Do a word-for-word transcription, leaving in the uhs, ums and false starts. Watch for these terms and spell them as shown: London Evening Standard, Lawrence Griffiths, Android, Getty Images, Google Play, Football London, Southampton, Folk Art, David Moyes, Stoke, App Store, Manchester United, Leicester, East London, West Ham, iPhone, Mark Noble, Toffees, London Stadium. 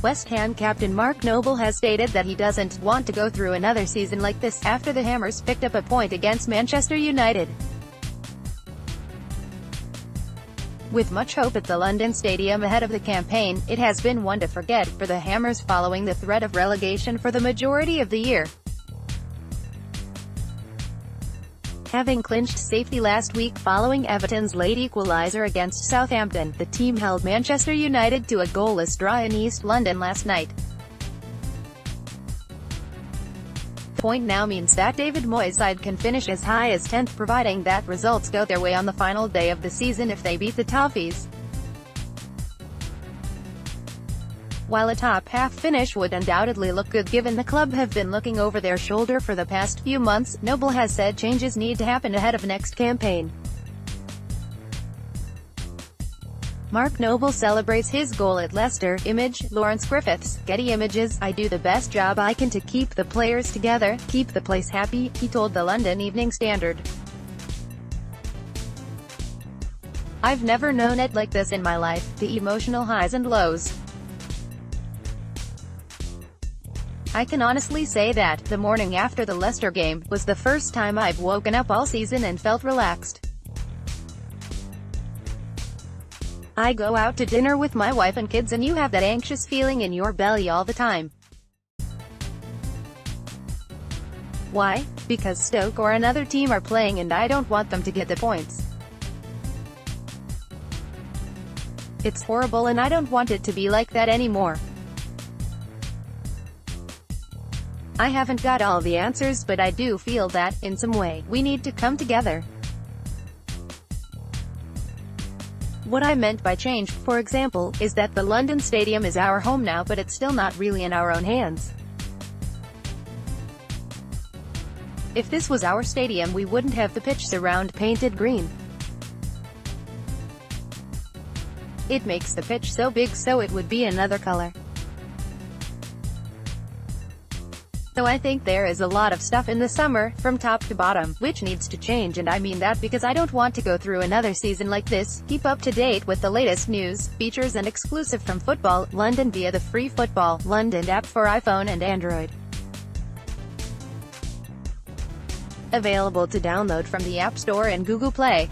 West Ham captain Mark Noble has stated that he doesn't want to go through another season like this, after the Hammers picked up a point against Manchester United. With much hope at the London Stadium ahead of the campaign, it has been one to forget for the Hammers following the threat of relegation for the majority of the year. Having clinched safety last week following Everton's late equaliser against Southampton, the team held Manchester United to a goalless draw in East London last night. The point now means that David Moyes' side can finish as high as tenth providing that results go their way on the final day of the season if they beat the Toffees. While a top-half finish would undoubtedly look good given the club have been looking over their shoulder for the past few months, Noble has said changes need to happen ahead of next campaign. Mark Noble celebrates his goal at Leicester. Image, Lawrence Griffiths, Getty Images. "I do the best job I can to keep the players together, keep the place happy," he told the London Evening Standard. "I've never known it like this in my life, the emotional highs and lows. I can honestly say that, the morning after the Leicester game, was the first time I've woken up all season and felt relaxed. I go out to dinner with my wife and kids and you have that anxious feeling in your belly all the time. Why? Because Stoke or another team are playing and I don't want them to get the points. It's horrible and I don't want it to be like that anymore. I haven't got all the answers but I do feel that, in some way, we need to come together. What I meant by change, for example, is that the London Stadium is our home now but it's still not really in our own hands. If this was our stadium we wouldn't have the pitch surround painted green. It makes the pitch so big so it would be another color. So I think there is a lot of stuff in the summer, from top to bottom, which needs to change and I mean that because I don't want to go through another season like this." Keep up to date with the latest news, features and exclusive from Football London via the free Football London app for iPhone and Android. Available to download from the App Store and Google Play.